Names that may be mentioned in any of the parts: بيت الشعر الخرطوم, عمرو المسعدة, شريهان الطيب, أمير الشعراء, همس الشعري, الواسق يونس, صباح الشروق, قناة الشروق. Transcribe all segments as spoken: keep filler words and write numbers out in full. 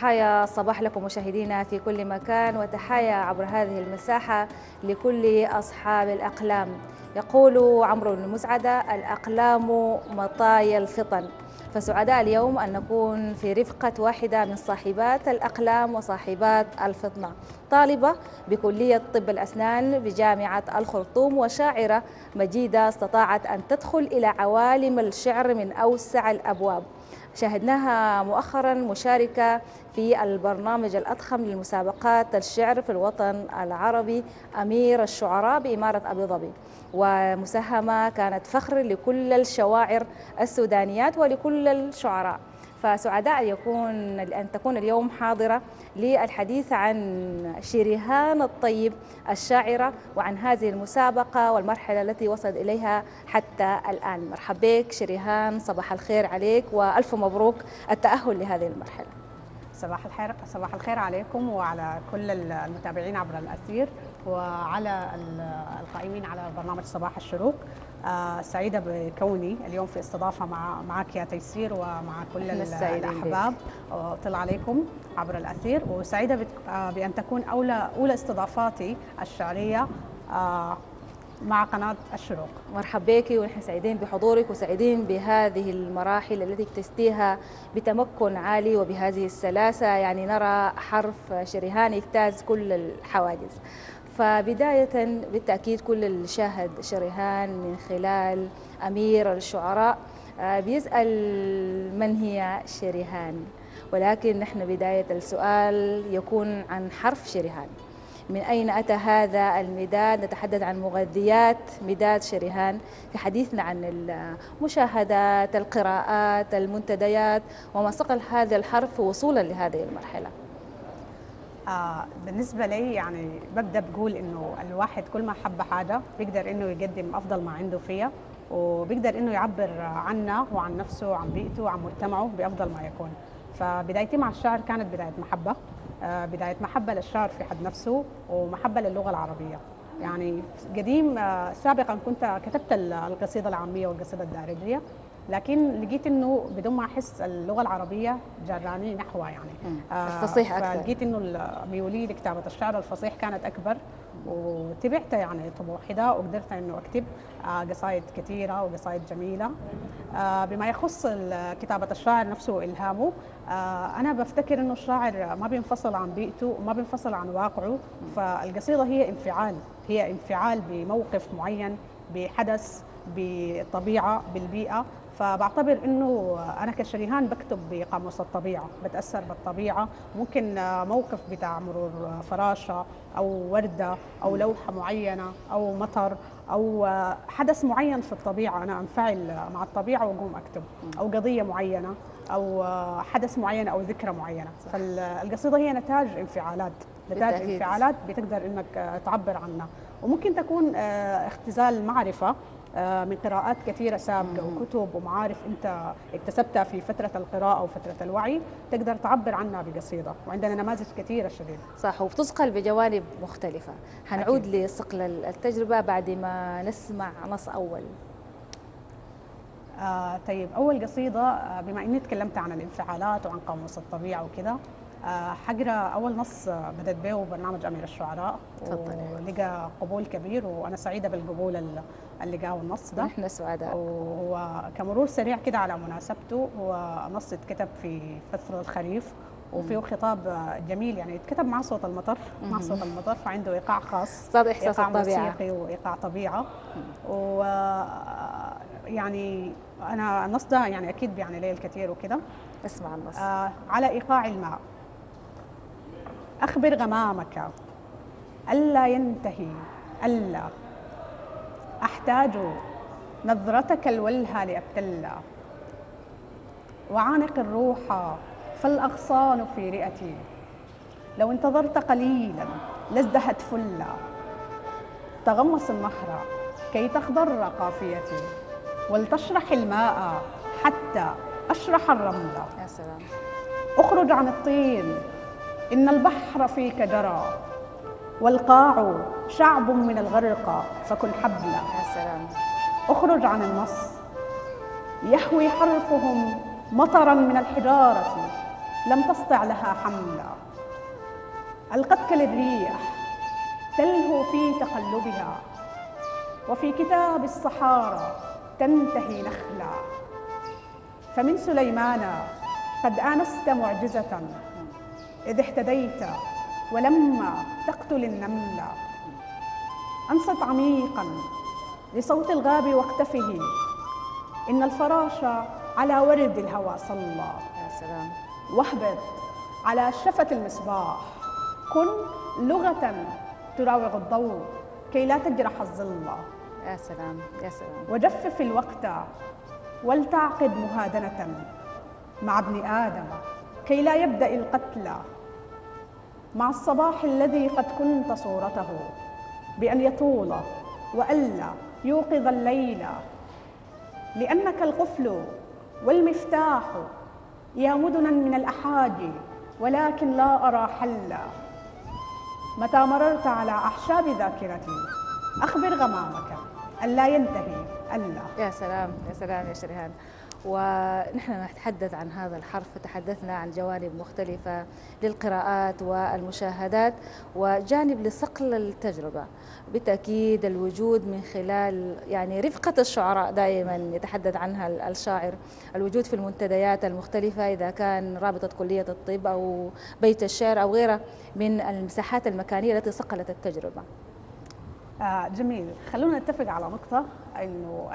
تحايا صباح لكم مشاهدينا في كل مكان، وتحايا عبر هذه المساحة لكل أصحاب الأقلام. يقول عمرو المسعدة: الأقلام مطايا الفطن. فسعداء اليوم أن نكون في رفقة واحدة من صاحبات الأقلام وصاحبات الفطنة، طالبة بكلية طب الأسنان بجامعة الخرطوم وشاعرة مجيدة استطاعت أن تدخل إلى عوالم الشعر من أوسع الأبواب. شاهدناها مؤخرا مشاركة في البرنامج الأضخم للمسابقات الشعر في الوطن العربي أمير الشعراء بإمارة أبو ظبي، ومساهمة كانت فخر لكل الشواعر السودانيات ولكل الشعراء. فسعداء يكون أن تكون اليوم حاضرة للحديث عن شريهان الطيب الشاعرة وعن هذه المسابقة والمرحلة التي وصلت إليها حتى الآن. مرحبا بك شريهان، صباح الخير عليك وألف مبروك التأهل لهذه المرحلة. صباح الخير، صباح الخير عليكم وعلى كل المتابعين عبر الأثير وعلى القائمين على برنامج صباح الشروق. آه سعيدة بكوني اليوم في استضافة مع معك يا تيسير ومع كل الأحباب وطلع عليكم عبر الأثير، وسعيدة بأن تكون أولى أولى استضافاتي الشعرية آه مع قناة الشروق. مرحبا بك، ونحن سعيدين بحضورك وسعيدين بهذه المراحل التي اجتزتيها بتمكن عالي وبهذه السلاسة، يعني نرى حرف شريهان يجتاز كل الحواجز. فبداية بالتأكيد كل الشاهد شريهان من خلال أمير الشعراء بيسأل من هي شريهان، ولكن نحن بداية السؤال يكون عن حرف شريهان. من أين أتى هذا المداد؟ نتحدث عن مغذيات مداد شريهان في حديثنا عن المشاهدات، القراءات، المنتديات، وما صقل هذا الحرف وصولا لهذه المرحلة. آه بالنسبة لي يعني ببدأ بقول إنه الواحد كل ما حب حاجة بيقدر إنه يقدم أفضل ما عنده فيها، وبيقدر إنه يعبر عنا وعن نفسه وعن بيئته وعن مجتمعه بأفضل ما يكون. فبدايتي مع الشعر كانت بداية محبة، آه بداية محبة للشعر في حد نفسه ومحبة للغة العربية. يعني قديم آه سابقا كنت كتبت القصيدة العامية والقصيدة الدارجية، لكن لقيت انه بدون ما احس اللغه العربيه جراني نحوها، يعني الفصيح اكثر. لقيت انه ميولي لكتابه الشعر الفصيح كانت اكبر، وتبعت يعني طموحي ده وقدرت انه اكتب قصايد كثيره وقصايد جميله. بما يخص كتابه الشاعر نفسه والهامه، انا بفتكر انه الشاعر ما بينفصل عن بيئته وما بينفصل عن واقعه، فالقصيده هي انفعال، هي انفعال بموقف معين، بحدث، بالطبيعه، بالبيئه. فبعتبر انه انا كشريهان بكتب بقاموس الطبيعه، بتاثر بالطبيعه، ممكن موقف بتاع مرور فراشه او ورده او لوحه معينه او مطر او حدث معين في الطبيعه، انا انفعل مع الطبيعه واقوم اكتب، او قضيه معينه او حدث معين او ذكرى معينه. فالقصيده هي نتاج انفعالات، نتاج بالتأكيد. انفعالات بتقدر انك تعبر عنها، وممكن تكون اختزال معرفه من قراءات كثيرة سابقة وكتب ومعارف أنت اكتسبتها في فترة القراءة وفترة الوعي، تقدر تعبر عنها بقصيدة، وعندنا نماذج كثيرة شديدة. صح، وبتصقل بجوانب مختلفة. هنعود أكيد لصقل التجربة بعد ما نسمع نص أول. آه طيب، أول قصيدة بما أني تكلمت عن الانفعالات وعن قاموس الطبيعة وكذا، حقرا أول نص بدأت به وبرنامج أمير الشعراء، ولقى قبول كبير، وأنا سعيدة بالقبول اللي لقاه النص ده. نحن سعداء. وكمرور سريع كده على مناسبته، هو نص اتكتب في فترة الخريف وفيه خطاب جميل، يعني اتكتب مع صوت المطر، مع صوت المطر، فعنده إيقاع خاص، صار إحساس الطبيعة، إيقاع موسيقي وإيقاع طبيعة. و يعني أنا النص ده يعني أكيد بيعني لي الكثير وكده. اسمع النص. آه على إيقاع الماء. أخبر غمامك ألا ينتهي، ألا أحتاج نظرتك الولهة لأبتلى، وعانق الروح فالأغصان في رئتي، لو انتظرت قليلا لازدهت فلا، تغمص النهر كي تخضر قافيتي، ولتشرح الماء حتى أشرح الرمل، يا سلام، أخرج عن الطين إن البحر فيك جرى، والقاع شعب من الغرقى فكن حبلا، يا سلام، أخرج عن النص، يحوي حرفهم مطرا من الحجارة لم تسطع لها حملا، ألقتك للريح تلهو في تقلبها، وفي كتاب الصحارى تنتهي نخلا. فمن سليمان قد آنست معجزة إذ اهتديت، ولما تقتل النمل أنصت عميقا لصوت الغاب واقتفه، إن الفراش على ورد الهوى صلى. يا سلام. واهبط على شفة المصباح، كن لغة تراوغ الضوء كي لا تجرح الظلة. يا سلام يا سلام. وجفف الوقت ولتعقد مهادنة مع ابن آدم كي لا يبدأ القتل، مع الصباح الذي قد كنت صورته بأن يطول وألا يوقظ الليل، لأنك القفل والمفتاح يا مدنا من الأحاج، ولكن لا أرى حلا. متى مررت على أحشاب ذاكرتي أخبر غمامك ألا ينتهي ألا. يا سلام يا سلام يا شريهان. ونحن نتحدث عن هذا الحرف، تحدثنا عن جوانب مختلفة للقراءات والمشاهدات وجانب لصقل التجربة، بالتأكيد الوجود من خلال يعني رفقة الشعراء، دائما يتحدث عنها الشاعر، الوجود في المنتديات المختلفة إذا كان رابطة كلية الطب أو بيت الشعر أو غيره من المساحات المكانية التي صقلت التجربة. آه جميل. خلونا نتفق على نقطة إنه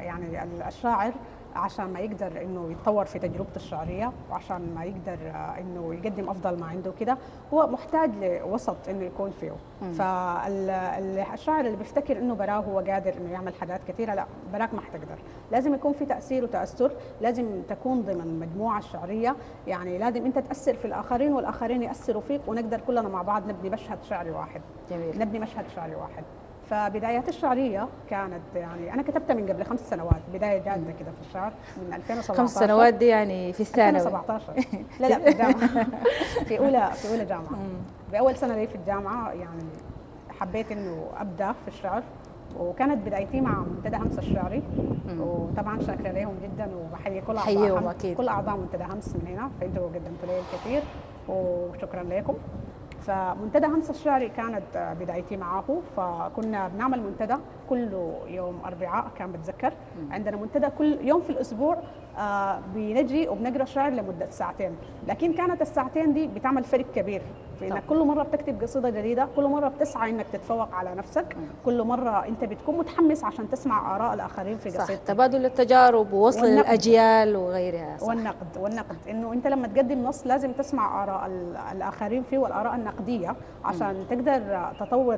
يعني الشاعر عشان ما يقدر انه يتطور في تجربته الشعريه، وعشان ما يقدر انه يقدم افضل ما عنده كده، هو محتاج لوسط انه يكون فيه. فالشاعر اللي بيفتكر انه براه هو قادر انه يعمل حاجات كثيره، لا، براك ما حتقدر، لازم يكون في تاثير وتاثر، لازم تكون ضمن مجموعه شعريه، يعني لازم انت تاثر في الاخرين والاخرين ياثروا فيك، ونقدر كلنا مع بعض نبني مشهد شعري واحد. جميل. نبني مشهد شعري واحد. فبدايات الشعرية كانت يعني أنا كتبتها من قبل خمس سنوات، بداية جادة كده في الشعر من ألفين وسبعطعش. خمس سنوات دي يعني في الثانوي؟ ألفين وسبعطعش لا لا في الجامعة، في أولى في أولى جامعة، بأول سنة لي في الجامعة يعني حبيت إنه أبدأ في الشعر، وكانت بدايتي مع منتدى همس الشعري، وطبعا شاكرة لهم جدا وبحيي كل أعضاء كل أعضاء منتدى همس من هنا، فأنتوا قدمتوا لي الكثير وشكرا لكم. فمنتدى همس الشعري كانت بدايتي معاه، فكنا بنعمل منتدى كل يوم أربعاء، كان بتذكر عندنا منتدى كل يوم في الأسبوع، آه بنجي وبنقرأ شعر لمدة ساعتين، لكن كانت الساعتين دي بتعمل فرق كبير في إنك كل مرة بتكتب قصيدة جديدة، كل مرة بتسعى إنك تتفوق على نفسك، كل مرة أنت بتكون متحمس عشان تسمع آراء الآخرين في قصيدتك. صح، تبادل التجارب ووصل الأجيال وغيرها. صح. والنقد والنقد إنه أنت لما تقدم نص لازم تسمع آراء الآخرين فيه والآراء النقدية عشان م. تقدر تطور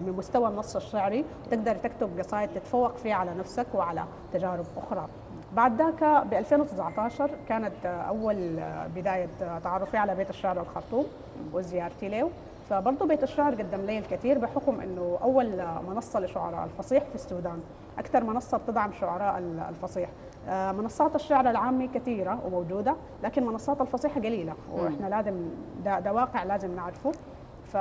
من مستوى النص الشعري، تقدر تكتب قصائد تتفوق فيها على نفسك وعلى تجارب أخرى. بعد ذاك ب ألفين وتسعطعش كانت أول بداية تعرفي على بيت الشعر الخرطوم وزيارتي له، فبرضه بيت الشعر قدم لي الكثير بحكم أنه أول منصة لشعراء الفصيح في السودان، أكثر منصة بتدعم شعراء الفصيح. منصات الشعر العامي كثيرة وموجودة، لكن منصات الفصيح قليلة، وإحنا لازم ده, ده واقع لازم نعرفه. ف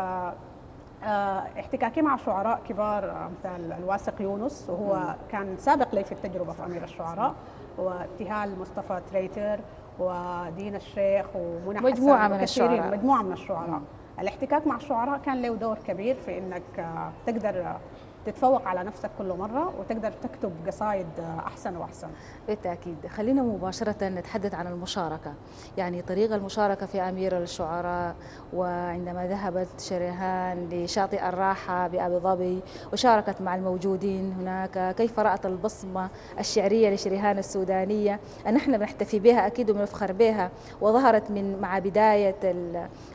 احتكاكي مع شعراء كبار مثل الواسق يونس، وهو مم. كان سابق لي في التجربة في أمير الشعراء، وابتهال مصطفى تريتر ودين الشيخ ومنى حسن، مجموعة من الشعراء مجموعة من الشعراء الاحتكاك مع الشعراء كان له دور كبير في أنك تقدر تتفوق على نفسك كل مرة، وتقدر تكتب قصائد أحسن وأحسن. بالتأكيد. خلينا مباشرة نتحدث عن المشاركة، يعني طريقة المشاركة في أمير الشعراء، وعندما ذهبت شريهان لشاطئ الراحة بأبي ظبي وشاركت مع الموجودين هناك، كيف رأت البصمة الشعرية لشريهان السودانية أن نحن بنحتفي بها أكيد وبنفخر بها، وظهرت من مع بداية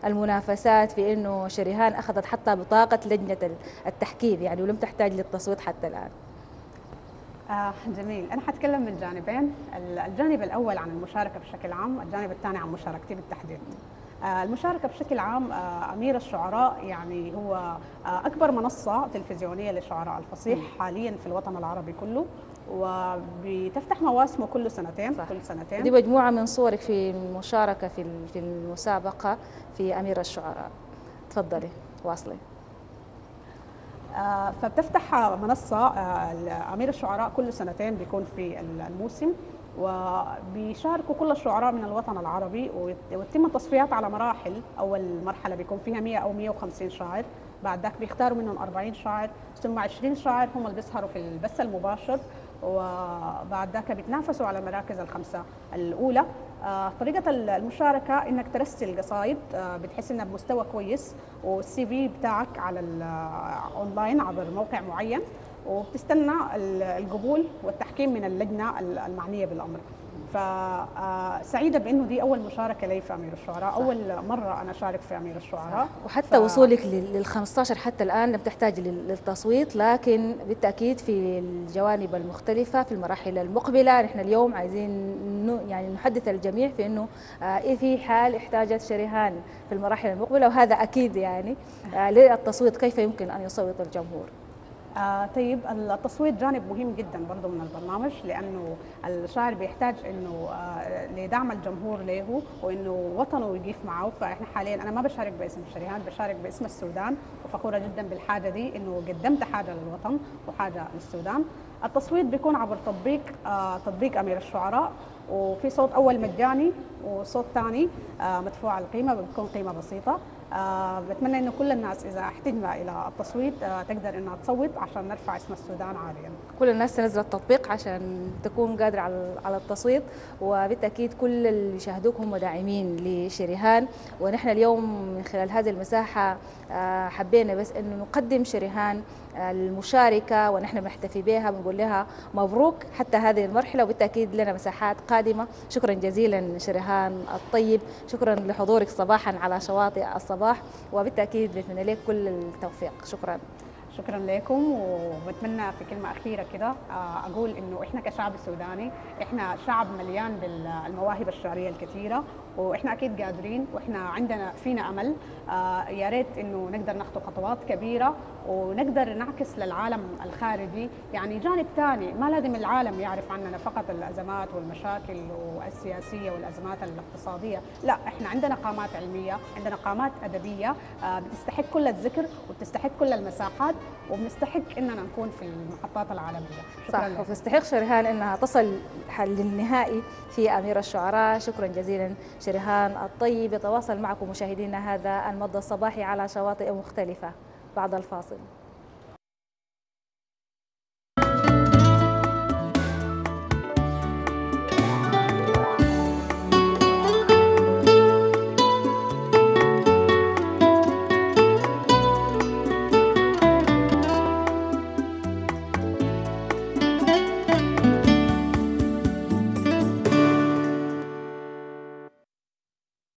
المنافسات في أنه شريهان أخذت حتى بطاقة لجنة التحكيم، يعني ولم تحتفي تحتاج للتصويت حتى الآن. آه جميل. أنا حتكلم من جانبين، الجانب الأول عن المشاركة بشكل عام، الجانب الثاني عن مشاركتي بالتحديد. آه المشاركة بشكل عام، آه أمير الشعراء يعني هو آه أكبر منصة تلفزيونية لشعراء الفصيح م. حاليا في الوطن العربي كله، وبتفتح مواسمه كل سنتين. صح. كل سنتين. دي مجموعة من صورك في المشاركة في في المسابقة في أمير الشعراء، تفضلي واصلي. فبتفتح منصة أمير الشعراء كل سنتين، بيكون في الموسم، وبيشاركوا كل الشعراء من الوطن العربي، وتتم التصفيات على مراحل. أول مرحلة بيكون فيها مئة أو مئة وخمسين شاعر، بعد ذاك بيختاروا منهم أربعين شاعر، ثم عشرين شاعر هم اللي بيسهروا في البث المباشر، وبعد ذاك بيتنافسوا على مراكز الخمسة الأولى. طريقة المشاركة إنك ترسل قصايد بتحس إنها بمستوى كويس، والسي في بتاعك على الأونلاين عبر موقع معين، وبتستنى القبول والتحكيم من اللجنة المعنية بالأمر. فسعيدة بأنه دي أول مشاركة لي في أمير الشعراء، صح. أول مرة أنا أشارك في أمير الشعراء، صح. وحتى ف... وصولك للخمسة عشر حتى الآن لم تحتاج للتصويت، لكن بالتأكيد في الجوانب المختلفة في المراحل المقبلة نحن اليوم عايزين يعني نحدث الجميع في أنه في حال احتاجت شريهان في المراحل المقبلة، وهذا أكيد يعني للتصويت كيف يمكن أن يصوت الجمهور. آه طيب، التصويت جانب مهم جدا برضه من البرنامج، لانه الشاعر بيحتاج انه آه لدعم الجمهور له، وانه وطنه يقف معه. فاحنا حاليا انا ما بشارك باسم شريهان، بشارك باسم السودان، وفخوره جدا بالحاجه دي انه قدمت حاجه للوطن وحاجه للسودان. التصويت بيكون عبر تطبيق آه تطبيق امير الشعراء، وفي صوت اول مجاني وصوت ثاني آه مدفوع القيمه، بتكون قيمه بسيطه. أه بتمنى انه كل الناس اذا احتجنا الى التصويت أه تقدر انها تصوت عشان نرفع اسم السودان عاليا. كل الناس تنزل التطبيق عشان تكون قادره على على التصويت، وبالتاكيد كل اللي بيشاهدوك هم داعمين لشريهان. ونحن اليوم من خلال هذه المساحه أه حبينا بس انه نقدم شريهان المشاركه، ونحن بنحتفي بها، بنقول لها مبروك حتى هذه المرحله، وبالتاكيد لنا مساحات قادمه. شكرا جزيلا شريهان الطيب، شكرا لحضورك صباحا على شواطئ الصباح، وبالتأكيد بتمنى لك كل التوفيق. شكرا. شكرا لكم، وبتمنى في كلمة أخيرة كده أقول إنه إحنا كشعب سوداني إحنا شعب مليان بالمواهب الشعرية الكثيرة، وإحنا أكيد قادرين، وإحنا عندنا فينا أمل. يا ريت إنه نقدر ناخد خطوات كبيرة، ونقدر نعكس للعالم الخارجي يعني جانب ثاني، ما لازم العالم يعرف عننا فقط الأزمات والمشاكل والسياسية والأزمات الاقتصادية، لا، إحنا عندنا قامات علمية، عندنا قامات أدبية بتستحق كل الذكر وبتستحق كل المساحات، وبنستحق اننا نكون في المحطات العالميه. شكرا لك. وتستحق شريهان انها تصل للنهائي في امير الشعراء. شكرا جزيلا شريهان الطيب. يتواصل معكم مشاهدينا هذا المضى الصباحي على شواطئ مختلفه بعد الفاصل.